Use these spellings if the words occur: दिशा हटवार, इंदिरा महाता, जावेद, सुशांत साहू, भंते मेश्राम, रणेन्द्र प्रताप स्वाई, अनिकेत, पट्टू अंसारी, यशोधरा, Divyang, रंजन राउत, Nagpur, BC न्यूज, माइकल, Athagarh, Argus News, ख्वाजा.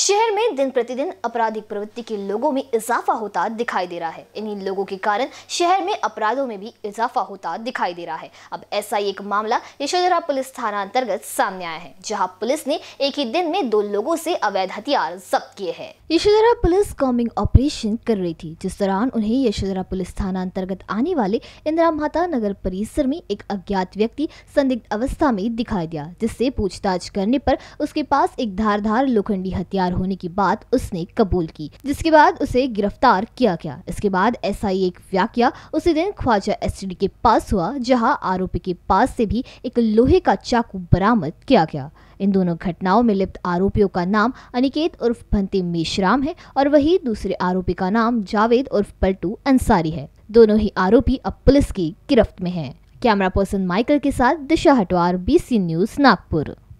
शहर में दिन प्रतिदिन आपराधिक प्रवृत्ति के लोगों में इजाफा होता दिखाई दे रहा है। इन्हीं लोगों के कारण शहर में अपराधों में भी इजाफा होता दिखाई दे रहा है। अब ऐसा ही एक मामला यशोधरा पुलिस थाना अंतर्गत सामने आया है, जहां पुलिस ने एक ही दिन में 2 लोगों से अवैध हथियार जब्त किए हैं। यशोधरा पुलिस कॉम्बिंग ऑपरेशन कर रही थी, जिस दौरान उन्हें यशोधरा पुलिस थाना अंतर्गत आने वाले इंदिरा महाता नगर परिसर में एक अज्ञात व्यक्ति संदिग्ध अवस्था में दिखाई दिया, जिससे पूछताछ करने पर उसके पास एक धारदार लोखंडी हथियार होने की बात उसने कबूल की, जिसके बाद उसे गिरफ्तार किया गया। इसके बाद एसआई एक वाकया उसी दिन ख्वाजा एसटीडी के पास हुआ, जहां आरोपी के पास से भी एक लोहे का चाकू बरामद किया गया। इन दोनों घटनाओं में लिप्त आरोपियों का नाम अनिकेत उर्फ भंते मेश्राम है और वही दूसरे आरोपी का नाम जावेद उर्फ पट्टू अंसारी है। दोनों ही आरोपी अब पुलिस की गिरफ्त में है। कैमरा पर्सन माइकल के साथ दिशा हटवार, BC न्यूज, नागपुर।